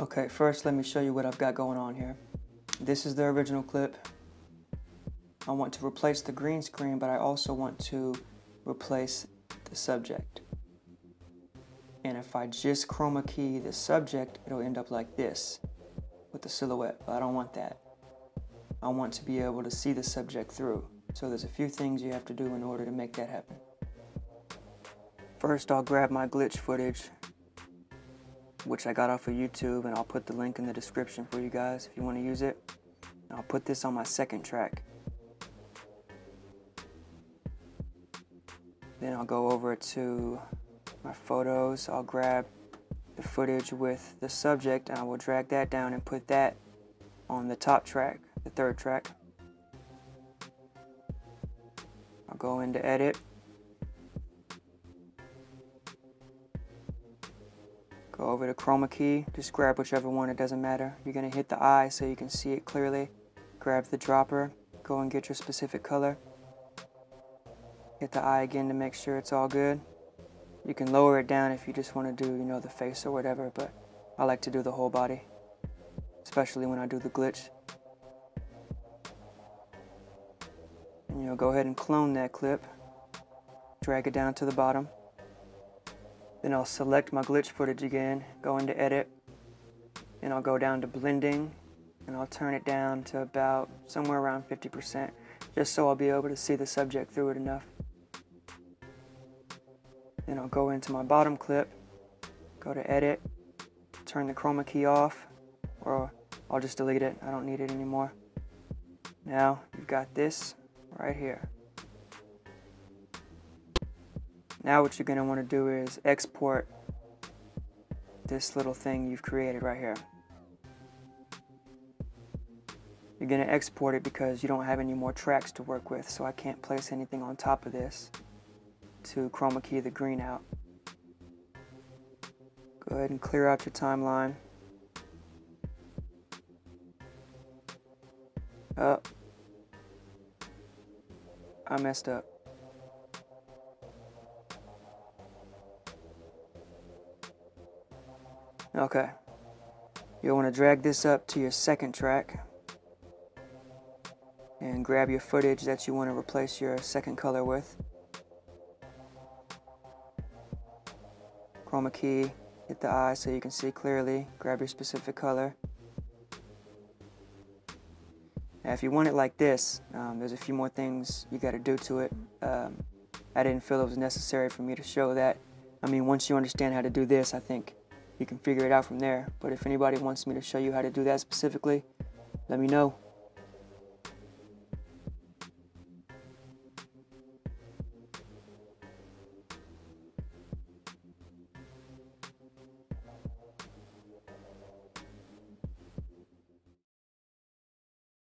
Okay, first let me show you what I've got going on here. This is the original clip. I want to replace the green screen, but I also want to replace the subject. And if I just chroma key the subject, it'll end up like this with the silhouette, but I don't want that. I want to be able to see the subject through. So there's a few things you have to do in order to make that happen. First, I'll grab my glitch footage, which I got off of YouTube, and I'll put the link in the description for you guys if you want to use it. And I'll put this on my second track. Then I'll go over to my photos. I'll grab the footage with the subject and I will drag that down and put that on the top track, the third track. I'll go into edit, go over to chroma key, just grab whichever one, it doesn't matter. You're gonna hit the eye so you can see it clearly. Grab the dropper, go and get your specific color. Hit the eye again to make sure it's all good. You can lower it down if you just want to do, you know, the face or whatever, but I like to do the whole body, especially when I do the glitch. And you'll go ahead and clone that clip, drag it down to the bottom. Then I'll select my glitch footage again, go into edit, and I'll go down to blending, and I'll turn it down to about somewhere around 50%, just so I'll be able to see the subject through it enough. Then I'll go into my bottom clip, go to edit, turn the chroma key off, or I'll just delete it. I don't need it anymore. Now you've got this right here. Now what you're going to want to do is export this little thing you've created right here. You're going to export it because you don't have any more tracks to work with, so I can't place anything on top of this to chroma key the green out. Go ahead and clear out your timeline. Oh, I messed up. Okay, you'll want to drag this up to your second track and grab your footage that you want to replace your second color with. Chroma key, hit the eye so you can see clearly, grab your specific color. Now if you want it like this, there's a few more things you got to do to it. I didn't feel it was necessary for me to show that. I mean, once you understand how to do this, I think you can figure it out from there. But if anybody wants me to show you how to do that specifically, let me know.